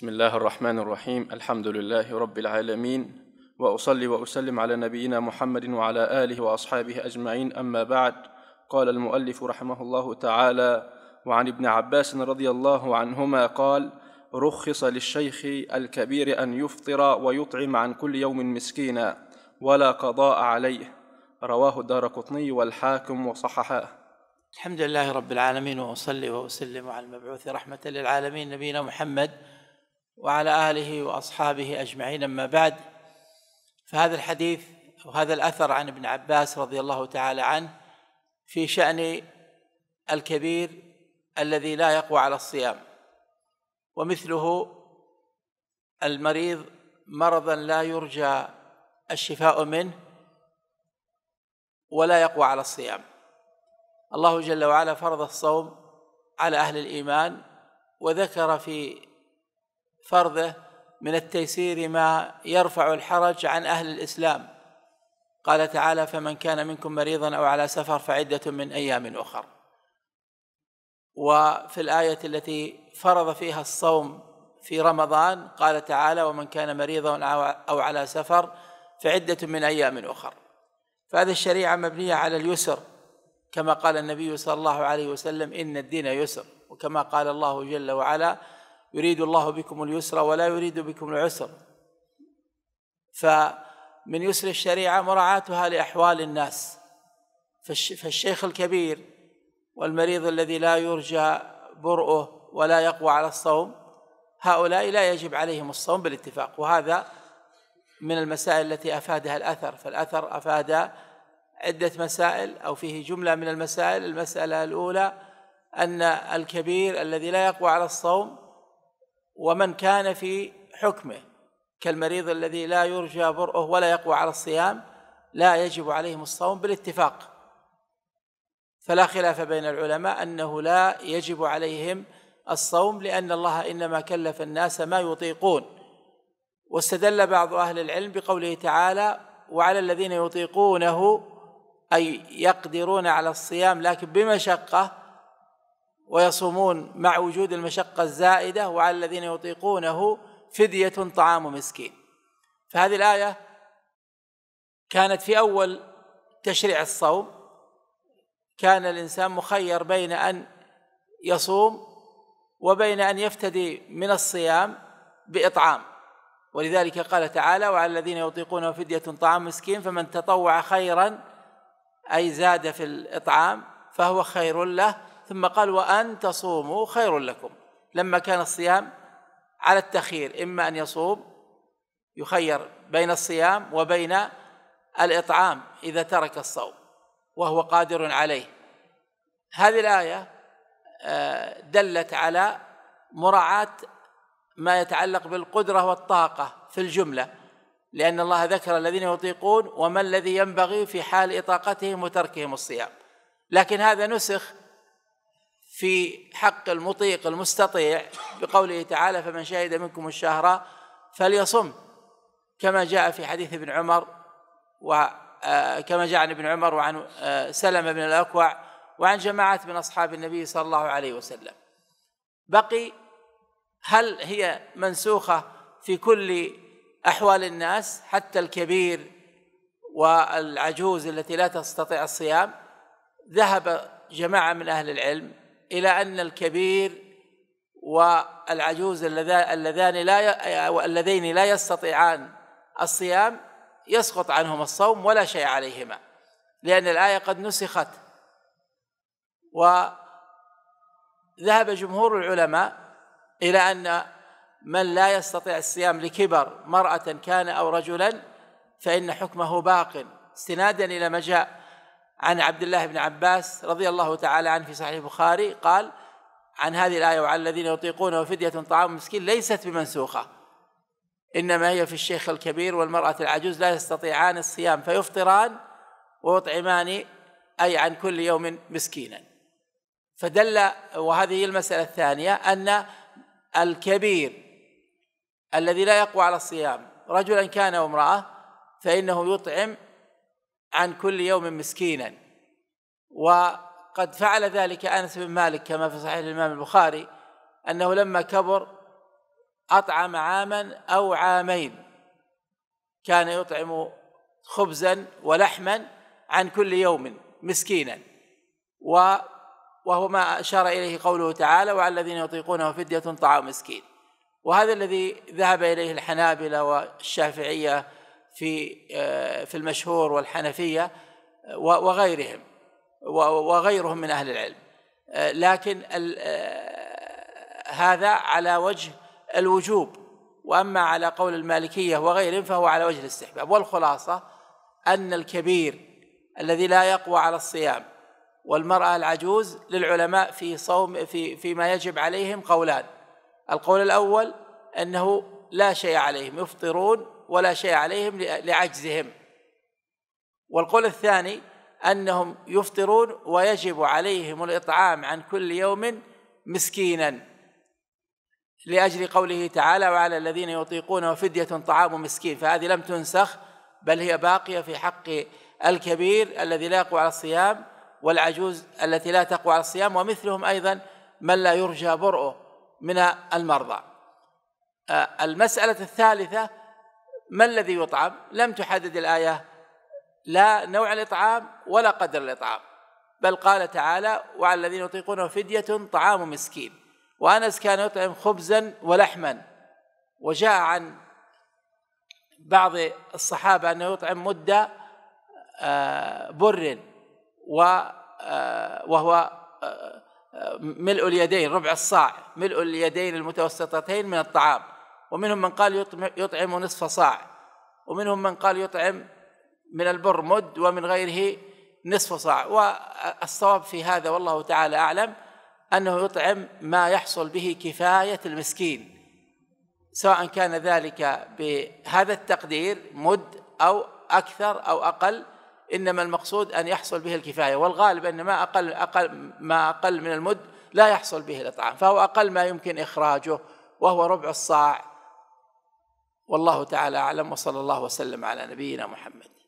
بسم الله الرحمن الرحيم. الحمد لله رب العالمين، وأصلي وأسلم على نبينا محمد وعلى آله وأصحابه أجمعين. أما بعد، قال المؤلف رحمه الله تعالى: وعن ابن عباس رضي الله عنهما قال: رخص للشيخ الكبير أن يفطر ويطعم عن كل يوم مسكينا ولا قضاء عليه. رواه الدارقطني والحاكم وصححه. الحمد لله رب العالمين، وأصلي وأسلم على المبعوث رحمة للعالمين نبينا محمد وعلى آله وأصحابه أجمعين. أما بعد، فهذا الحديث وهذا الأثر عن ابن عباس رضي الله تعالى عنه في شأن الكبير الذي لا يقوى على الصيام، ومثله المريض مرضا لا يرجى الشفاء منه ولا يقوى على الصيام. الله جل وعلا فرض الصوم على أهل الإيمان، وذكر في فرضه من التيسير ما يرفع الحرج عن أهل الإسلام. قال تعالى: فمن كان منكم مريضا أو على سفر فعدة من أيام أخر. وفي الآية التي فرض فيها الصوم في رمضان قال تعالى: ومن كان مريضا أو على سفر فعدة من أيام أخر. فهذه الشريعة مبنية على اليسر، كما قال النبي صلى الله عليه وسلم: إن الدين يسر. وكما قال الله جل وعلا: يريد الله بكم اليسر ولا يريد بكم العسر. فمن يسر الشريعة مراعاتها لأحوال الناس، فالشيخ الكبير والمريض الذي لا يرجى برؤه ولا يقوى على الصوم، هؤلاء لا يجب عليهم الصوم بالاتفاق. وهذا من المسائل التي أفادها الأثر، فالأثر أفاد عدة مسائل أو فيه جملة من المسائل. المسألة الأولى أن الكبير الذي لا يقوى على الصوم ومن كان في حكمه كالمريض الذي لا يرجى برؤه ولا يقوى على الصيام لا يجب عليهم الصوم بالاتفاق، فلا خلاف بين العلماء أنه لا يجب عليهم الصوم، لأن الله إنما كلف الناس ما يطيقون. واستدل بعض أهل العلم بقوله تعالى: وعلى الذين يطيقونه، أي يقدرون على الصيام لكن بمشقة ويصومون مع وجود المشقة الزائدة، وعلى الذين يطيقونه فدية طعام مسكين. فهذه الآية كانت في أول تشريع الصوم، كان الإنسان مخير بين أن يصوم وبين أن يفتدي من الصيام بإطعام، ولذلك قال تعالى: وعلى الذين يطيقونه فدية طعام مسكين، فمن تطوع خيرا، أي زاد في الإطعام، فهو خير له. ثم قال: وأن تصوموا خير لكم، لما كان الصيام على التخيير، إما أن يصوم يخير بين الصيام وبين الإطعام إذا ترك الصوم وهو قادر عليه. هذه الآية دلت على مراعاة ما يتعلق بالقدرة والطاقة في الجملة، لأن الله ذكر الذين يطيقون وما الذي ينبغي في حال إطاقتهم وتركهم الصيام، لكن هذا نسخ في حق المطيق المستطيع بقوله تعالى: فمن شهد منكم الشهر فليصم، كما جاء في حديث ابن عمر، وكما جاء عن ابن عمر وعن سلمة بن الأكوع وعن جماعة من أصحاب النبي صلى الله عليه وسلم. بقي: هل هي منسوخة في كل أحوال الناس حتى الكبير والعجوز التي لا تستطيع الصيام؟ ذهب جماعة من أهل العلم إلى أن الكبير والعجوز اللذين لا يستطيعان الصيام يسقط عنهم الصوم ولا شيء عليهما، لأن الآية قد نسخت. وذهب جمهور العلماء إلى أن من لا يستطيع الصيام لكبر، مرأة كان أو رجلا، فإن حكمه باق، استنادا إلى ما جاء عن عبد الله بن عباس رضي الله تعالى عنه في صحيح البخاري، قال عن هذه الآية: وعلى الذين يطيقونه فدية طعام مسكين، ليست بمنسوخة، إنما هي في الشيخ الكبير والمرأة العجوز لا يستطيعان الصيام فيفطران ويطعمان، أي عن كل يوم مسكينا. فدل، وهذه المسألة الثانية، أن الكبير الذي لا يقوى على الصيام رجلا كان وامرأة فإنه يطعم عن كل يوم مسكينا. وقد فعل ذلك أنس بن مالك، كما في صحيح الإمام البخاري، أنه لما كبر أطعم عاما أو عامين، كان يطعم خبزا ولحما عن كل يوم مسكينا، وهو ما أشار إليه قوله تعالى وعلى الذين يطيقونه فدية طعام مسكين. وهذا الذي ذهب إليه الحنابلة والشافعية في المشهور والحنفية وغيرهم من أهل العلم، لكن هذا على وجه الوجوب، وأما على قول المالكية وغيرهم فهو على وجه الاستحباب. والخلاصة أن الكبير الذي لا يقوى على الصيام والمرأة العجوز للعلماء في صوم فيما يجب عليهم قولان. القول الأول أنه لا شيء عليهم، يفطرون ولا شيء عليهم لعجزهم، والقول الثاني أنهم يفطرون ويجب عليهم الإطعام عن كل يوم مسكينا، لأجل قوله تعالى وعلى الذين يطيقونه فدية طعام مسكين، فهذه لم تنسخ بل هي باقية في حق الكبير الذي لا يقوى على الصيام والعجوز التي لا تقوى على الصيام، ومثلهم أيضا من لا يرجى برؤه من المرضى. المسألة الثالثة ما الذي يطعم؟ لم تحدد الآية لا نوع الإطعام ولا قدر الإطعام، بل قال تعالى وعلى الذين يطيقونه فدية طعام مسكين. وأنس كان يطعم خبزا ولحما، وجاء عن بعض الصحابة أنه يطعم مدة بر وهو ملء اليدين، ربع الصاع، ملء اليدين المتوسطتين من الطعام، ومنهم من قال يطعم نصف صاع، ومنهم من قال يطعم من البر مد ومن غيره نصف صاع. والصواب في هذا والله تعالى أعلم أنه يطعم ما يحصل به كفاية المسكين، سواء كان ذلك بهذا التقدير مد أو أكثر أو أقل، إنما المقصود أن يحصل به الكفاية. والغالب أن ما أقل من المد لا يحصل به الإطعام، فهو أقل ما يمكن إخراجه وهو ربع الصاع. والله تعالى أعلم، وصلى الله وسلم على نبينا محمد.